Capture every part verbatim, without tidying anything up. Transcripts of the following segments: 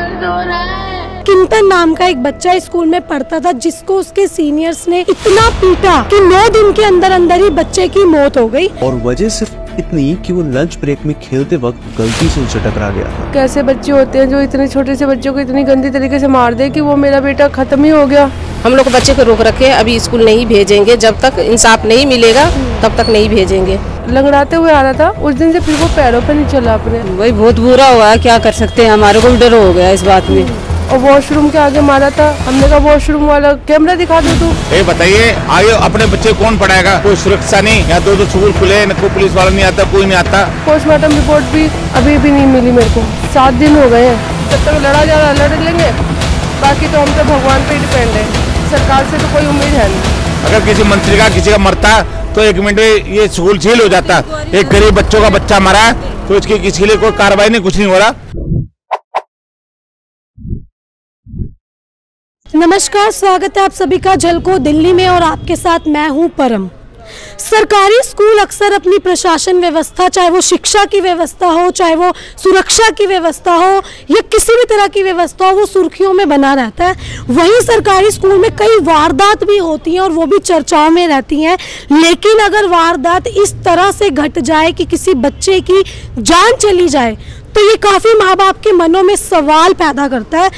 दर्द हो रहा है। किंतन नाम का एक बच्चा स्कूल में पढ़ता था जिसको उसके सीनियर्स ने इतना पीटा कि नौ दिन के अंदर अंदर ही बच्चे की मौत हो गई। और वजह सिर्फ इतनी कि वो लंच ब्रेक में खेलते वक्त गलती से उनसे टकरा गया था। कैसे बच्चे होते हैं जो इतने छोटे से बच्चों को इतनी गंदी तरीके से मार दे कि वो मेरा बेटा खत्म ही हो गया। हम लोग बच्चे को रोक रखे, अभी स्कूल नहीं भेजेंगे, जब तक इंसाफ नहीं मिलेगा तब तक नहीं भेजेंगे। लंगड़ाते हुए आ रहा था, उस दिन से फिर वो पैरों पर नहीं चला अपने। वही बहुत बुरा हुआ, क्या कर सकते हैं, हमारे को भी डर हो गया इस बात में। और वॉशरूम के आगे मारा था, हमने कहा वॉशरूम वाला कैमरा दिखा दो। तू ये बताइए आगे अपने बच्चे कौन पढ़ाएगा, कोई सुरक्षा नहीं, यहाँ दो दो स्कूल खुले, न कोई पुलिस वाला नहीं आता, कोई नहीं आता। पोस्टमार्टम रिपोर्ट भी अभी भी नहीं मिली मेरे को, सात दिन हो गए। जब तक लड़ा जा रहा लड़ लेंगे, बाकी तो हम तो भगवान पे डिपेंड है, सरकार से तो कोई उम्मीद है नहीं। अगर किसी मंत्री का किसी का मरता तो एक मिनट में ये स्कूल झील हो जाता, एक गरीब बच्चों का बच्चा मरा तो इसकी किसी लिए कोई कार्रवाई नहीं, कुछ नहीं हो रहा। नमस्कार, स्वागत है आप सभी का झलको दिल्ली में और आपके साथ मैं हूं परम। सरकारी स्कूल अक्सर अपनी प्रशासन व्यवस्था, चाहे वो शिक्षा की व्यवस्था हो, चाहे वो सुरक्षा की व्यवस्था हो या किसी भी तरह की व्यवस्था हो, वो सुर्खियों में बना रहता है। वहीं सरकारी स्कूल में कई वारदात भी होती हैं और वो भी चर्चाओं में रहती हैं। लेकिन अगर वारदात इस तरह से घट जाए कि किसी बच्चे की जान चली जाए तो ये काफ़ी माँ बाप के मनों में सवाल पैदा करता है।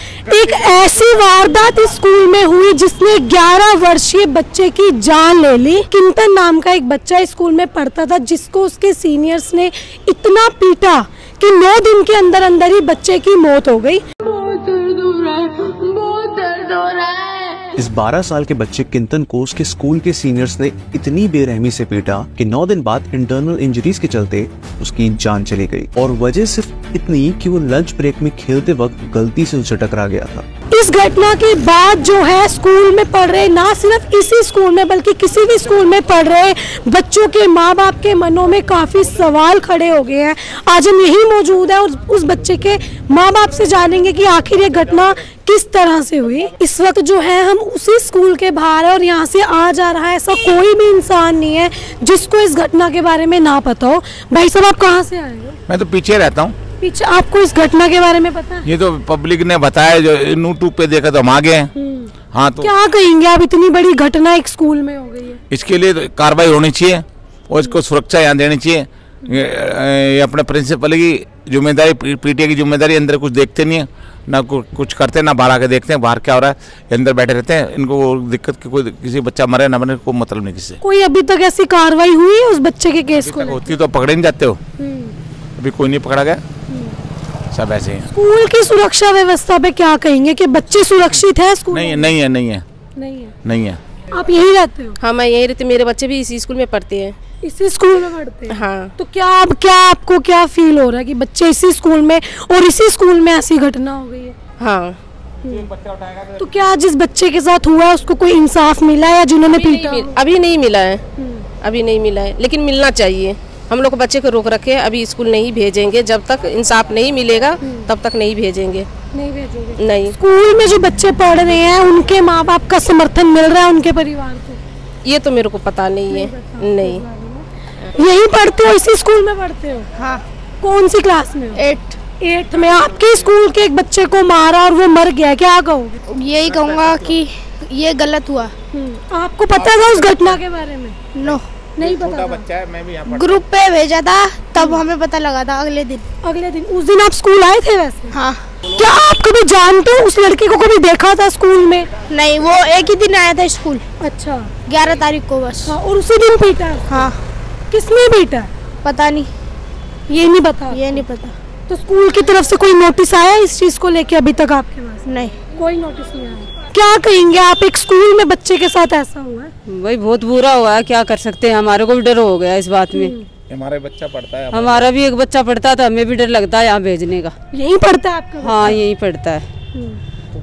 एक ऐसी वारदात इस स्कूल में हुई जिसने ग्यारह वर्षीय बच्चे की जान ले ली। किंतन नाम का एक बच्चा स्कूल में पढ़ता था जिसको उसके सीनियर्स ने इतना पीटा कि नौ दिन के अंदर अंदर ही बच्चे की मौत हो गई। बहुत दर्द हो रहा है, बहुत दर्द हो रहा है। इस बारह साल के बच्चे किंतन को उसके स्कूल के सीनियर्स ने इतनी बेरहमी से पीटा कि नौ दिन बाद इंटरनल इंजरीज के चलते उसकी जान चली गई। और वजह सिर्फ इतनी कि वो लंच ब्रेक में खेलते वक्त गलती से उसे टकरा गया था। इस घटना के बाद जो है स्कूल में पढ़ रहे, ना सिर्फ इसी स्कूल में बल्कि किसी भी स्कूल में पढ़ रहे बच्चों के माँ बाप के मनों में काफी सवाल खड़े हो गए हैं। आज हम यही मौजूद है और उस बच्चे के माँ बाप से जानेंगे कि आखिर ये घटना किस तरह से हुई। इस वक्त जो है हम उसी स्कूल के बाहर है और यहाँ से आ जा रहा है, ऐसा कोई भी इंसान नहीं है जिसको इस घटना के बारे में ना पता हो। भाई साहब आप कहाँ से आए हो? मैं तो पीछे रहता हूँ। पीछे आपको इस घटना के बारे में पता है? ये तो पब्लिक ने बताया, जो यूट्यूब पे देखा तो हम आ गए हैं। हाँ तो क्या कहेंगे आप, इतनी बड़ी घटना एक स्कूल में हो गई है, इसके लिए तो कार्रवाई होनी चाहिए और इसको सुरक्षा यहाँ देनी चाहिए। अपने प्रिंसिपल की जिम्मेदारी, पीटीए की जिम्मेदारी, अंदर कुछ देखते नहीं है, ना कुछ करते ना बाहर आके देखते हैं बाहर क्या हो रहा है, अंदर बैठे रहते हैं। इनको दिक्कत की कोई, किसी बच्चा मरे ना मरे कोई मतलब नहीं। किसी कोई अभी तक ऐसी कार्रवाई हुई है उस बच्चे के केस को? होती तो पकड़े नहीं जाते हो, अभी कोई नहीं पकड़ा गया, सब ऐसे हैं। स्कूल की सुरक्षा व्यवस्था पे क्या कहेंगे कि बच्चे सुरक्षित है स्कूल? नहीं है, नहीं है, नहीं है, नहीं है, नहीं है। आप यही रहते हो? हाँ मैं यही रहती, मेरे बच्चे भी इसी स्कूल में पढ़ते हैं। इसी स्कूल में पढ़ते हैं? हाँ। तो क्या आप, क्या आपको क्या फील हो रहा है कि बच्चे इसी स्कूल में और इसी स्कूल में ऐसी घटना हो गई है? हाँ। तो क्या जिस बच्चे के साथ हुआ है उसको कोई इंसाफ मिला है या जिन्होंने पीटा? अभी नहीं मिला है, अभी नहीं मिला है, लेकिन मिलना चाहिए। हम लोग बच्चे को रोक रखे, अभी स्कूल नहीं भेजेंगे, जब तक इंसाफ नहीं मिलेगा तब तक नहीं भेजेंगे। नहीं भेजेंगे? नहीं। स्कूल में जो बच्चे पढ़ रहे हैं उनके माँ बाप का समर्थन मिल रहा है उनके परिवार को? ये तो मेरे को पता नहीं है। नहीं, नहीं। यही पढ़ते हो, इसी स्कूल में पढ़ते हो? हाँ। कौन सी क्लास में? एट। एट में आपके स्कूल के एक बच्चे को मारा और वो मर गया, क्या कहोगे? यही कहूँगा कि ये गलत हुआ। आपको पता था उस घटना के बारे में? नो, नहीं पता। बच्चा है, मैं भी यहाँ ग्रुप पे भेजा था तब हमें पता लगा था अगले दिन। अगले दिन? उस दिन आप स्कूल आए थे वैसे? हाँ। क्या आप कभी जानते हो उस लड़के को, कभी देखा था स्कूल में? नहीं, वो एक ही दिन आया था स्कूल। अच्छा। ग्यारह तारीख को बस। हाँ, और उसी दिन पीटा? हाँ। किसने पीटा? पता नहीं, ये नहीं पता। ये नहीं पता। तो स्कूल की तरफ से कोई नोटिस आया इस चीज को लेके अभी तक आपके पास? नहीं, कोई नोटिस नहीं आया। क्या कहेंगे आप, एक स्कूल में बच्चे के साथ ऐसा हुआ? भाई बहुत बुरा हुआ है, क्या कर सकते हैं, हमारे को भी डर हो गया इस बात में। हमारा बच्चा पढ़ता है, हमारा भी एक बच्चा पढ़ता था, हमें भी डर लगता है यहाँ भेजने का। यही पढ़ता है आपका? हाँ यही पढ़ता है।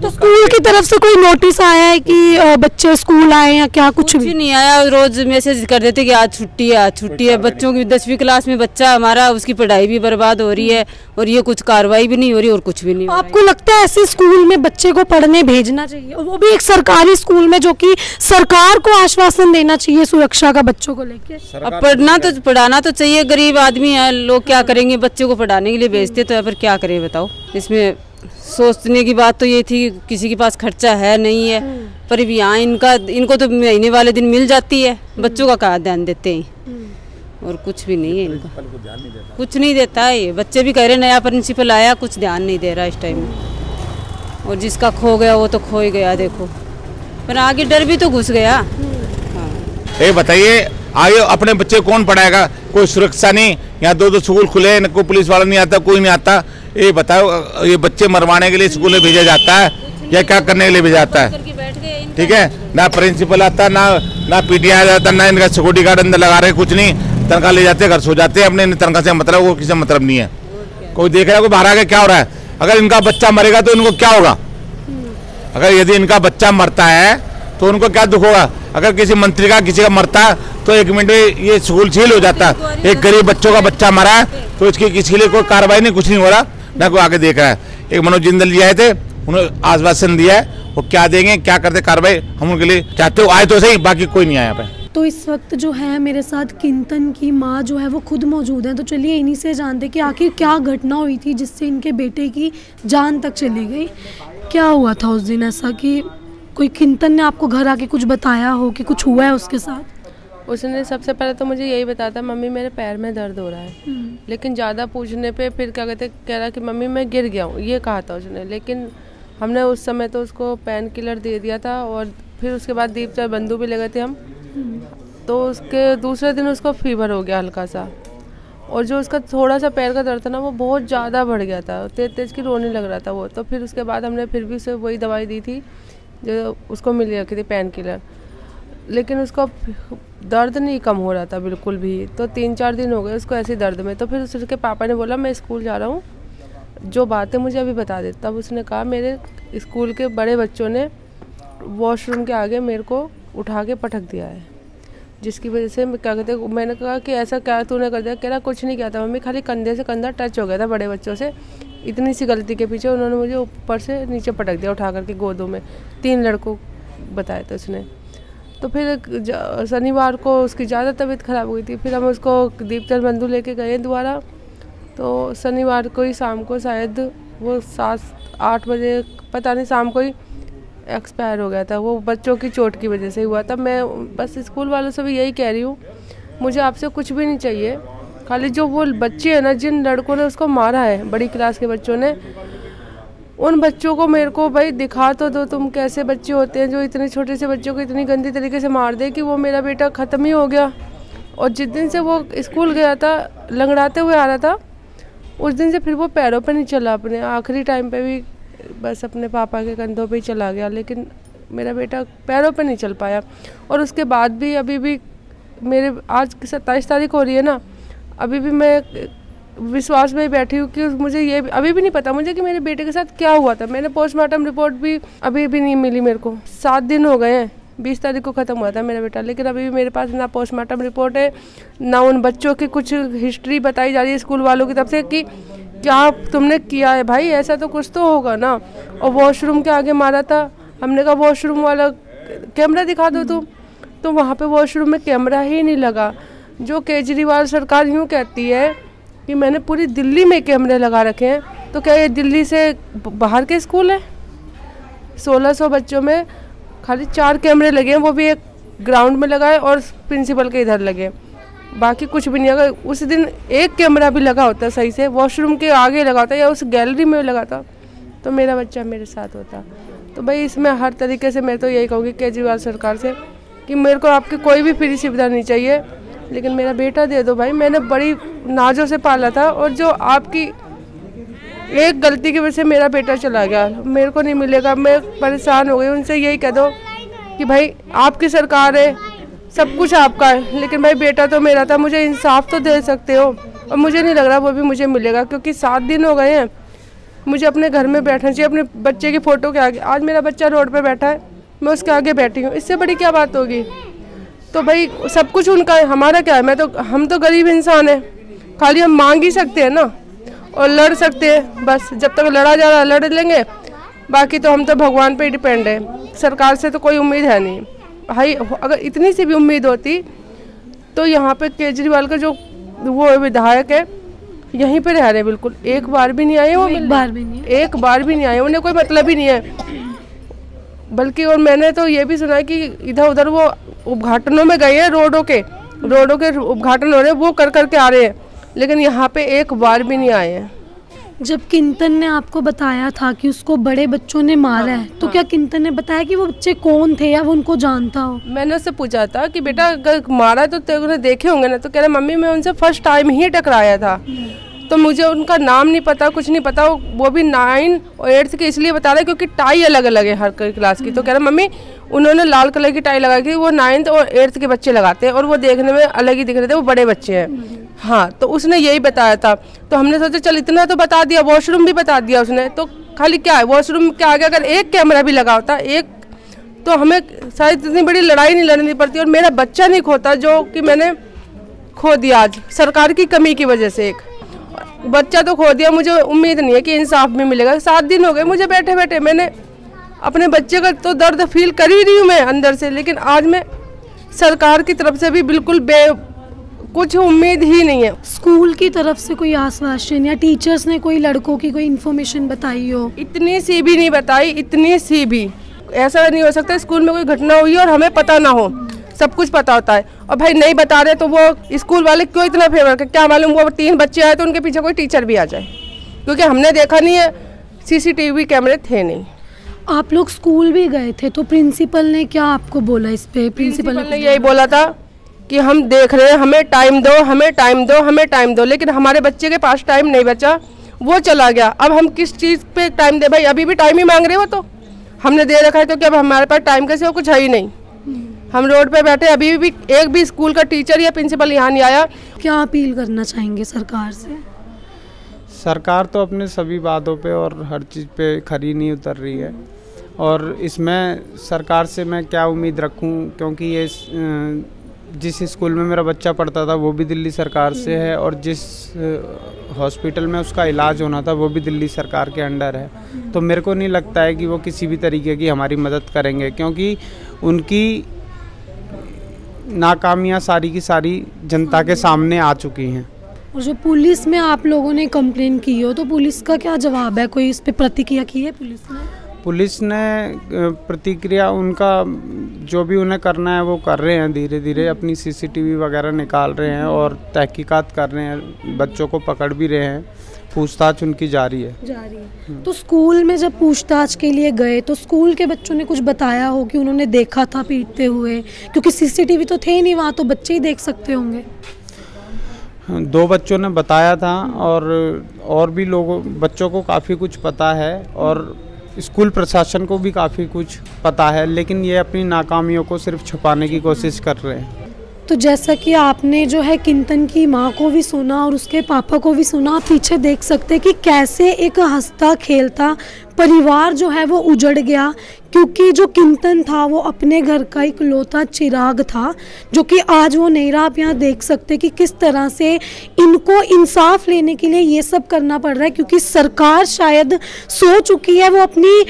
तो स्कूल की तरफ से कोई नोटिस आया है कि बच्चे स्कूल आए या क्या? कुछ भी नहीं आया, रोज मैसेज कर देते कि आज छुट्टी है, आज छुट्टी है। बच्चों की दसवीं क्लास में बच्चा हमारा, उसकी पढ़ाई भी बर्बाद हो रही है और ये कुछ कार्रवाई भी नहीं हो रही और कुछ भी नहीं। आपको लगता है ऐसे स्कूल में बच्चे को पढ़ने भेजना चाहिए और वो भी एक सरकारी स्कूल में, जो कि सरकार को आश्वासन देना चाहिए सुरक्षा का बच्चों को लेके? अब पढ़ना तो, पढ़ाना तो चाहिए, गरीब आदमी है, लोग क्या करेंगे, बच्चे को पढ़ाने के लिए भेजते तो है, पर क्या करें बताओ, इसमें सोचने की बात तो ये थी किसी के पास खर्चा है नहीं है, पर भी यहाँ इनका इनको तो महीने वाले दिन मिल जाती है, बच्चों का कहाँ ध्यान देते हैं और कुछ भी नहीं है इनका, कुछ नहीं देता है ये। बच्चे भी कह रहे नया प्रिंसिपल आया, कुछ ध्यान नहीं दे रहा इस टाइम में, और जिसका खो गया वो तो खो ही गया देखो, पर आगे डर भी तो घुस गया। ये बताइए आगे अपने बच्चे कौन पढ़ाएगा, कोई सुरक्षा नहीं, यहाँ दो दो स्कूल खुले हैं, कोई पुलिस वाला नहीं आता, कोई नहीं आता। ये बताओ ये बच्चे मरवाने के लिए स्कूल में भेजा जाता है या क्या करने के लिए भेजा जाता है? ठीक है ना, प्रिंसिपल आता ना ना पीटी आ जाता, ना इनका सिक्योरिटी गार्ड अंदर लगा रहे, कुछ नहीं, तनख्वाह ले जाते घर सो जाते हैं अपने, तनख्वाह से मतलब वो किसी मतलब नहीं है, कोई देख रहा है कोई बाहर आके क्या हो रहा है। अगर इनका बच्चा मरेगा तो इनको क्या होगा? अगर यदि इनका बच्चा मरता है तो उनको क्या दुख होगा? अगर किसी मंत्री का किसी का मरता तो एक मिनट में ये स्कूल सील हो जाता, एक गरीब बच्चों का बच्चा मरा है तो इसकी किसी लिए कोई कार्रवाई नहीं, कुछ नहीं हो रहा, ना कोई आगे देख रहा है। एक मनोज जिंदल जी आए थे, उन्होंने आश्वासन दिया है, वो क्या देंगे क्या करते कार्रवाई हम उनके लिए चाहते हो, आए तो सही, बाकी कोई नहीं आया यहाँ पे। तो इस वक्त जो है मेरे साथ किंतन की माँ जो है वो खुद मौजूद है, तो चलिए इन्हीं से जानते कि आखिर क्या घटना हुई थी जिससे इनके बेटे की जान तक चली गई। क्या हुआ था उस दिन ऐसा कि कोई किंतन ने आपको घर आके कुछ बताया हो कि कुछ हुआ है उसके साथ? उसने सबसे पहले तो मुझे यही बताया मम्मी मेरे पैर में दर्द हो रहा है, लेकिन ज़्यादा पूछने पे फिर क्या कहते कह रहा कि मम्मी मैं गिर गया हूँ, ये कहा था उसने, लेकिन हमने उस समय तो उसको पेन किलर दे दिया था और फिर उसके बाद दीप चार बंदू भी लगे थे हम, तो उसके दूसरे दिन उसको फीवर हो गया हल्का सा, और जो उसका थोड़ा सा पैर का दर्द था ना वो बहुत ज़्यादा बढ़ गया था, तेज तेज की रोने लग रहा था वो, तो फिर उसके बाद हमने फिर भी उसे वही दवाई दी थी जो उसको मिल रखी थी पेन किलर, लेकिन उसका दर्द नहीं कम हो रहा था बिल्कुल भी, तो तीन चार दिन हो गए उसको ऐसे दर्द में। तो फिर उसके पापा ने बोला मैं स्कूल जा रहा हूँ, जो बातें मुझे अभी बता दे, तब उसने कहा मेरे स्कूल के बड़े बच्चों ने वॉशरूम के आगे मेरे को उठा के पटक दिया है, जिसकी वजह से क्या कहते मैंने कहा कि ऐसा क्या तूने कर दिया? कह रहा कुछ नहीं किया था मम्मी, खाली कंधे से कंधा टच हो गया था बड़े बच्चों से, इतनी सी गलती के पीछे उन्होंने मुझे ऊपर से नीचे पटक दिया उठा करके गोदों में, तीन लड़कों बताया था उसने। तो फिर शनिवार को उसकी ज़्यादा तबीयत ख़राब हुई थी, फिर हम उसको दीपचंद बंधु लेके गए दोबारा, तो शनिवार को ही शाम को शायद वो सात आठ बजे पता नहीं शाम को ही एक्सपायर हो गया था, वो बच्चों की चोट की वजह से हुआ था। मैं बस स्कूल वालों से भी यही कह रही हूँ, मुझे आपसे कुछ भी नहीं चाहिए, खाली जो वो बच्चे हैं ना जिन लड़कों ने उसको मारा है बड़ी क्लास के बच्चों ने, उन बच्चों को मेरे को भाई दिखा तो दो, तुम कैसे बच्चे होते हैं जो इतने छोटे से बच्चों को इतनी गंदी तरीके से मार दे कि वो मेरा बेटा ख़त्म ही हो गया। और जिस दिन से वो स्कूल गया था लंगड़ाते हुए आ रहा था, उस दिन से फिर वो पैरों पर नहीं चला, अपने आखिरी टाइम पे भी बस अपने पापा के कंधों पे ही चला गया, लेकिन मेरा बेटा पैरों पर नहीं चल पाया। और उसके बाद भी अभी भी मेरे आज सत्ताईस तारीख हो रही है ना, अभी भी मैं विश्वास में बैठी हूँ कि मुझे ये अभी भी नहीं पता मुझे कि मेरे बेटे के साथ क्या हुआ था। मैंने पोस्टमार्टम रिपोर्ट भी अभी भी नहीं मिली मेरे को, सात दिन हो गए हैं, बीस तारीख को ख़त्म हुआ था मेरा बेटा, लेकिन अभी भी मेरे पास ना पोस्टमार्टम रिपोर्ट है ना उन बच्चों की कुछ हिस्ट्री बताई जा रही है स्कूल वालों की तरफ से कि क्या तुमने किया है भाई, ऐसा तो कुछ तो होगा ना। और वॉशरूम के आगे मारा था, हमने कहा वॉशरूम वाला कैमरा दिखा दो तुम, तो वहाँ पर वॉशरूम में कैमरा ही नहीं लगा। जो केजरीवाल सरकार यूँ कहती है कि मैंने पूरी दिल्ली में कैमरे लगा रखे हैं, तो क्या ये दिल्ली से बाहर के स्कूल है? सोलह सौ बच्चों में खाली चार कैमरे लगे हैं, वो भी एक ग्राउंड में लगाए और प्रिंसिपल के इधर लगे, बाकी कुछ भी नहीं। अगर उस दिन एक कैमरा भी लगा होता सही से, वॉशरूम के आगे लगा होता या उस गैलरी में लगा था, तो मेरा बच्चा मेरे साथ होता। तो भाई इसमें हर तरीके से मैं तो यही कहूँगी केजरीवाल सरकार से कि मेरे को आपकी कोई भी फ्री सुविधा नहीं चाहिए, लेकिन मेरा बेटा दे दो भाई, मैंने बड़ी नाजों से पाला था, और जो आपकी एक गलती की वजह से मेरा बेटा चला गया, मेरे को नहीं मिलेगा, मैं परेशान हो गई। उनसे यही कह दो कि भाई आपकी सरकार है, सब कुछ आपका है, लेकिन भाई बेटा तो मेरा था, मुझे इंसाफ तो दे सकते हो, और मुझे नहीं लग रहा वो भी मुझे मिलेगा, क्योंकि सात दिन हो गए हैं, मुझे अपने घर में बैठना चाहिए अपने बच्चे की फ़ोटो के आगे। आज मेरा बच्चा रोड पर बैठा है, मैं उसके आगे बैठी हूँ, इससे बड़ी क्या बात होगी? तो भाई सब कुछ उनका है, हमारा क्या है? मैं तो हम तो गरीब इंसान हैं, खाली हम मांग ही सकते हैं ना, और लड़ सकते हैं, बस जब तक लड़ा जा रहा लड़ लेंगे, बाकी तो हम तो भगवान पे डिपेंड है, सरकार से तो कोई उम्मीद है नहीं भाई। अगर इतनी सी भी उम्मीद होती तो यहाँ पे केजरीवाल का जो वो विधायक है यहीं पे रह रहे, बिल्कुल एक बार भी नहीं आए वो, एक बार भी नहीं एक बार भी नहीं आए, उन्हें कोई मतलब ही नहीं है। बल्कि और मैंने तो ये भी सुना कि इधर उधर वो उद्घाटनों में गए हैं, रोडों के रोडों के उद्घाटन हो रहे हैं, वो कर कर के आ रहे हैं, लेकिन यहाँ पे एक बार भी नहीं आए हैं। जब किंतन ने आपको बताया था कि उसको बड़े बच्चों ने मारा है, तो क्या किंतन ने बताया कि वो बच्चे कौन थे या वो उनको जानता हो? मैंने उससे पूछा था कि बेटा अगर मारा तो तेरे देखे होंगे ना, तो कह रहे मम्मी मैं उनसे फर्स्ट टाइम ही टकराया था, तो मुझे उनका नाम नहीं पता, कुछ नहीं पता, वो भी नाइन और एट्थ के इसलिए बता रहे क्योंकि टाई अलग अलग है हर क्लास की। तो कह रहे मम्मी उन्होंने लाल कलर की टाई लगाई थी, वो नाइन्थ और एट्थ के बच्चे लगाते हैं और वो देखने में अलग ही दिख रहे थे, वो बड़े बच्चे हैं। हाँ, तो उसने यही बताया था, तो हमने सोचा चल इतना तो बता दिया, वॉशरूम भी बता दिया उसने, तो खाली क्या है वॉशरूम के आगे अगर एक कैमरा भी लगा होता एक, तो हमें शायद इतनी बड़ी लड़ाई नहीं लड़नी पड़ती और मेरा बच्चा नहीं खोता जो कि मैंने खो दिया आज सरकार की कमी की वजह से। एक बच्चा तो खो दिया, मुझे उम्मीद नहीं है कि इंसाफ भी मिलेगा। सात दिन हो गए मुझे बैठे बैठे, मैंने अपने बच्चे का तो दर्द फील कर ही रही हूँ मैं अंदर से, लेकिन आज मैं सरकार की तरफ से भी बिल्कुल बे कुछ उम्मीद ही नहीं है। स्कूल की तरफ से कोई आश्वासन या टीचर्स ने कोई लड़कों की कोई इन्फॉर्मेशन बताई हो? इतनी सी भी नहीं बताई, इतनी सी भी। ऐसा नहीं हो सकता स्कूल में कोई घटना हुई और हमें पता ना हो, सब कुछ पता होता है। और भाई नहीं बता रहे तो वो स्कूल वाले क्यों इतना फेवर कर, क्या मालूम वो तीन बच्चे आए तो उनके पीछे कोई टीचर भी आ जाए, क्योंकि हमने देखा नहीं है, सीसीटीवी कैमरे थे नहीं। आप लोग स्कूल भी गए थे तो प्रिंसिपल ने क्या आपको बोला इस पे? प्रिंसिपल ने यही बोला था कि हम देख रहे हैं, हमें टाइम दो, हमें टाइम दो, हमें टाइम दो, लेकिन हमारे बच्चे के पास टाइम नहीं बचा, वो चला गया। अब हम किस चीज़ पे टाइम दे भाई, अभी भी टाइम ही मांग रहे हो, तो हमने दे रखा है तो क्या हमारे पास टाइम कैसे हो, कुछ है ही नहीं। हम रोड पे बैठे, अभी भी एक भी स्कूल का टीचर या प्रिंसिपल यहाँ नहीं आया। क्या अपील करना चाहेंगे सरकार से? सरकार तो अपने सभी बातों पर और हर चीज़ पर खरी नहीं उतर रही है, और इसमें सरकार से मैं क्या उम्मीद रखूँ, क्योंकि ये जिस स्कूल में मेरा बच्चा पढ़ता था वो भी दिल्ली सरकार से है, और जिस हॉस्पिटल में उसका इलाज होना था वो भी दिल्ली सरकार के अंडर है। तो मेरे को नहीं लगता है कि वो किसी भी तरीके की हमारी मदद करेंगे, क्योंकि उनकी नाकामियां सारी की सारी जनता के सामने आ चुकी हैं। और जो पुलिस में आप लोगों ने कंप्लेन की हो तो पुलिस का क्या जवाब है, कोई इस पर प्रतिक्रिया की है पुलिस ने? पुलिस ने प्रतिक्रिया, उनका जो भी उन्हें करना है वो कर रहे हैं, धीरे धीरे अपनी सीसीटीवी वगैरह निकाल रहे हैं और तहकीकात कर रहे हैं, बच्चों को पकड़ भी रहे हैं, पूछताछ उनकी जारी है जारी है। तो स्कूल में जब पूछताछ के लिए गए तो स्कूल के बच्चों ने कुछ बताया हो कि उन्होंने देखा था पीटते हुए, क्योंकि सीसीटीवी तो थे नहीं वहाँ, तो बच्चे ही देख सकते होंगे। दो बच्चों ने बताया था, और और भी लोगों बच्चों को काफ़ी कुछ पता है, और स्कूल प्रशासन को भी काफ़ी कुछ पता है, लेकिन ये अपनी नाकामियों को सिर्फ छुपाने की कोशिश कर रहे हैं। तो जैसा कि आपने जो है किंतन की माँ को भी सुना और उसके पापा को भी सुना, आप पीछे देख सकते हैं कि कैसे एक हंसता खेलता परिवार जो है वो उजड़ गया, क्योंकि जो किंतन था वो अपने घर का इकलौता चिराग था, जो कि आज वो नहीं रहा। आप यहाँ देख सकते कि किस तरह से इनको इंसाफ लेने के लिए ये सब करना पड़ रहा है, क्योंकि सरकार शायद सो चुकी है, वो अपनी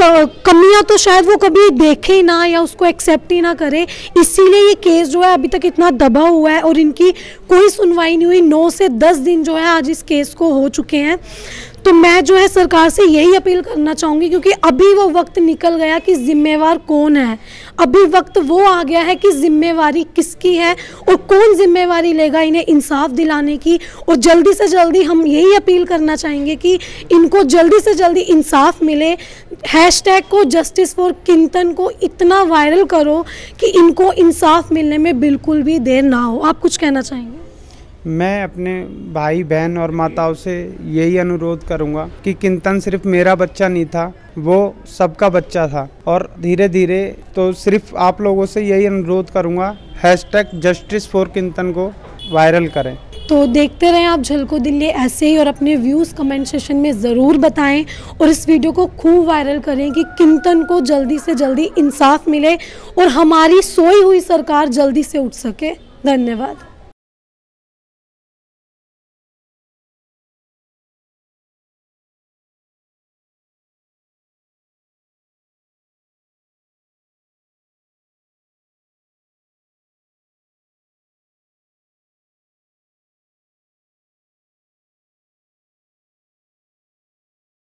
कमियां तो शायद वो कभी देखे ना या उसको एक्सेप्ट ही ना करे, इसीलिए ये केस जो है अभी तक इतना दबा हुआ है और इनकी कोई सुनवाई नहीं हुई। नौ से दस दिन जो है आज इस केस को हो चुके हैं। तो मैं जो है सरकार से यही अपील करना चाहूँगी, क्योंकि अभी वो वक्त निकल गया कि जिम्मेवार कौन है, अभी वक्त वो आ गया है कि जिम्मेवारी किसकी है और कौन जिम्मेवारी लेगा इन्हें इंसाफ दिलाने की। और जल्दी से जल्दी हम यही अपील करना चाहेंगे कि इनको जल्दी से जल्दी इंसाफ मिले। हैशटैग को जस्टिस फॉर किंतन को इतना वायरल करो कि इनको इंसाफ मिलने में बिल्कुल भी देर ना हो। आप कुछ कहना चाहेंगे? मैं अपने भाई बहन और माताओं से यही अनुरोध करूंगा कि किंतन सिर्फ मेरा बच्चा नहीं था, वो सबका बच्चा था, और धीरे धीरे तो सिर्फ आप लोगों से यही अनुरोध करूंगा हैशटैग जस्टिस फॉर किंतन को वायरल करें। तो देखते रहें आप झलको दिल्ली ऐसे ही, और अपने व्यूज़ कमेंट सेशन में ज़रूर बताएं और इस वीडियो को खूब वायरल करें कि किंतन को जल्दी से जल्दी इंसाफ मिले और हमारी सोई हुई सरकार जल्दी से उठ सके। धन्यवाद।